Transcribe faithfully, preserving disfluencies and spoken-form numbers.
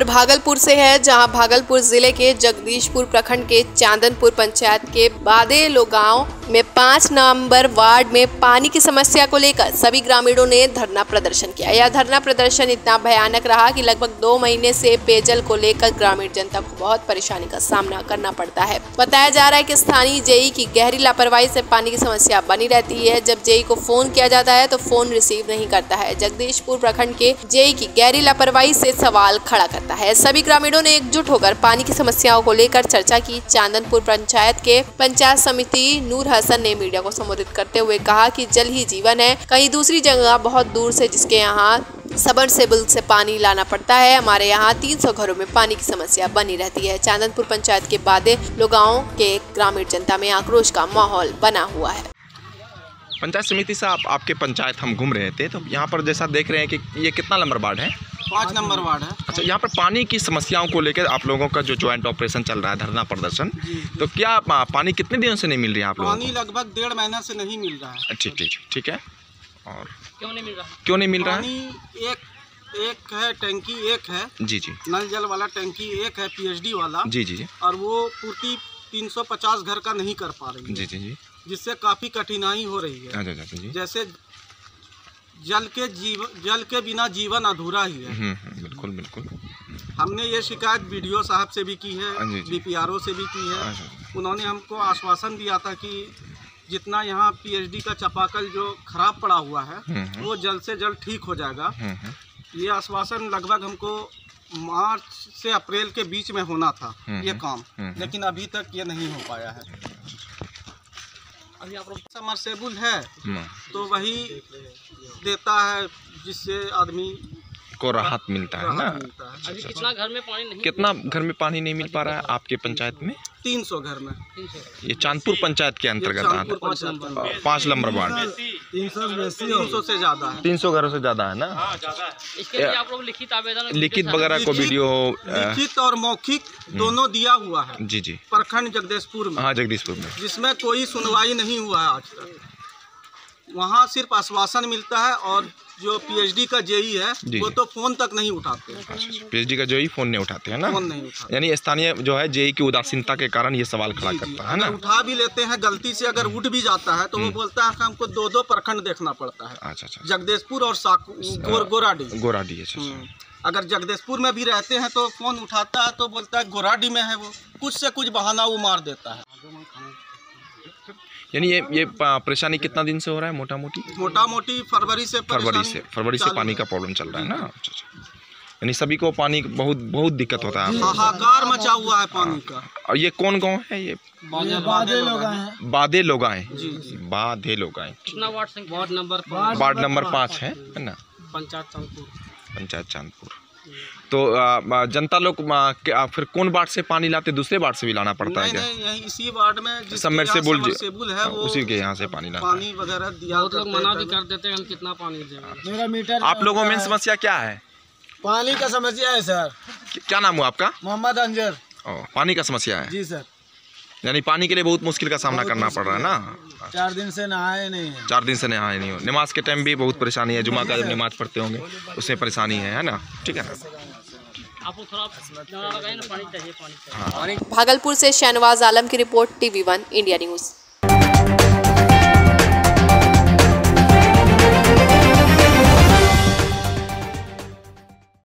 खबर भागलपुर से है, जहां भागलपुर जिले के जगदीशपुर प्रखंड के चांदनपुर पंचायत के बादे लो गाँव में पाँच नवंबर वार्ड में पानी की समस्या को लेकर सभी ग्रामीणों ने धरना प्रदर्शन किया। यह धरना प्रदर्शन इतना भयानक रहा कि लगभग दो महीने से पेयजल को लेकर ग्रामीण जनता को बहुत परेशानी का सामना करना पड़ता है। बताया जा रहा है कि स्थानीय जेई की गहरी लापरवाही से पानी की समस्या बनी रहती है। जब जेई को फोन किया जाता है तो फोन रिसीव नहीं करता है। जगदीशपुर प्रखंड के जेई की गहरी लापरवाही से सवाल खड़ा करता है। सभी ग्रामीणों ने एकजुट होकर पानी की समस्याओं को लेकर चर्चा की। चांदनपुर पंचायत के पंचायत समिति नूरह ने मीडिया को संबोधित करते हुए कहा कि जल ही जीवन है। कहीं दूसरी जगह बहुत दूर से जिसके यहाँ सबमर्सिबल से पानी लाना पड़ता है, हमारे यहाँ तीन सौ घरों में पानी की समस्या बनी रहती है। चांदनपुर पंचायत के बादे लो गाँव के ग्रामीण जनता में आक्रोश का माहौल बना हुआ है। पंचायत समिति साहब, आपके पंचायत हम घूम रहे थे तो यहाँ पर जैसा देख रहे हैं कि ये कितना नंबर वार्ड है? पाँच नंबर वार्ड है। अच्छा, यहाँ पर पानी की समस्याओं को लेकर आप लोगों का जो ज्वाइंट ऑपरेशन चल रहा है, धरना प्रदर्शन, तो क्या पानी कितने दिनों से नहीं मिल रही है आप लोगों को? पानी लगभग डेढ़ महीना से नहीं मिल रहा है। ठीक ठीक ठीक है। और क्यों नहीं मिल रहा? क्यों नहीं मिल रहा है? पानी एक एक है, टैंकी एक है जी जी, नल जल वाला टैंकी एक है, पीएचडी वाला जी जी, और वो पूर्ति तीन सौ पचास घर का नहीं कर पा रही है जी जी जी, जिससे काफ़ी कठिनाई हो रही है। अच्छा अच्छा जी। जैसे जल के जीव जल के बिना जीवन अधूरा ही है। बिल्कुल बिल्कुल। हमने ये शिकायत बी डी ओ साहब से भी की है, डी पी आर ओ से भी की है। उन्होंने हमको आश्वासन दिया था कि जितना यहाँ पीएचडी का चापाकल जो खराब पड़ा हुआ है वो जल्द से जल्द ठीक हो जाएगा। ये आश्वासन लगभग हमको मार्च से अप्रैल के बीच में होना था ये काम, लेकिन अभी तक ये नहीं हो पाया है। अभी आप लोग सबमर्सिबल है तो वही देता है जिससे आदमी को राहत मिलता है ना। अभी कितना घर में पानी नहीं कितना घर में पानी नहीं मिल पा रहा है आपके पंचायत में? तीन सौ घर में। ये चांदपुर पंचायत के अंतर्गत आता है, पाँच नंबर वार्ड। तीन सौ तीन सौ से ज्यादा है, तीन सौ घरों से ज्यादा है ना। इसके लिए आप लोग लिखित आवेदन लिखित वगैरह को वीडियो लिखित और मौखिक दोनों दिया हुआ है जी जी, प्रखंड जगदीशपुर में। हाँ, जगदीशपुर में, जिसमें कोई सुनवाई नहीं हुआ है आज तक। वहाँ सिर्फ आश्वासन मिलता है, और जो पीएचडी का जेई है वो तो फोन तक नहीं उठाते। पीएचडी का जेई फोन नहीं उठाते है ना, फोन नहीं उठाते। यानी स्थानीय जो है जेई की उदासीनता के कारण ये सवाल खड़ा करता है ना। उठा भी लेते हैं, गलती से अगर उठ भी जाता है तो वो बोलता है कि हमको दो दो प्रखंड देखना पड़ता है। अच्छा अच्छा। जगदीशपुर और गोराडी गोराडी अगर जगदीशपुर में भी रहते हैं तो फोन उठाता है तो बोलता है गोराडी में है, वो कुछ से कुछ बहाना वो मार देता है। यानी ये ये परेशानी कितना दिन से हो रहा है? मोटा मोटी मोटा मोटी फरवरी से फरवरी से फरवरी से पानी का प्रॉब्लम चल रहा है ना। अच्छा अच्छा। यानी सभी को पानी बहुत बहुत दिक्कत होता है, हाहाकार मचा हुआ है पानी का। और ये कौन गांव है? ये बादे लो गांव। बादे लो गांव जी जी, बादे लो गांव। कितना वार्ड संख्या? वार्ड नंबर वार्ड नंबर पाँच है ना, पंचायत चांदपुर। पंचायत चांदपुर। तो जनता लोग फिर कौन वार्ड से पानी लाते? दूसरे वार्ड से भी लाना पड़ता है क्या? नहीं, इसी वार्ड में सबमर्सिबल है उसी के यहाँ से पानी लाते हैं। पानी वगैरह दिया तो मना भी कर देते हैं हम कितना पानी देंगे। मेरा मीटर आप लोगों में समस्या क्या है? पानी का समस्या है सर। क्या नाम हुआ आपका? मोहम्मद अंजर। पानी का समस्या है जी सर। यानी पानी के लिए बहुत मुश्किल का सामना करना पड़ रहा है ना। चार दिन से नहाए नहीं है। चार दिन से नहाए नहीं हो। नमाज के टाइम भी बहुत परेशानी है, जुमा का जब नमाज पढ़ते होंगे उसमें परेशानी है, है ना। ठीक है ना, आपको थोड़ा पानी चाहिए। पानी। भागलपुर से शाहनवाज आलम की report, TV One India news.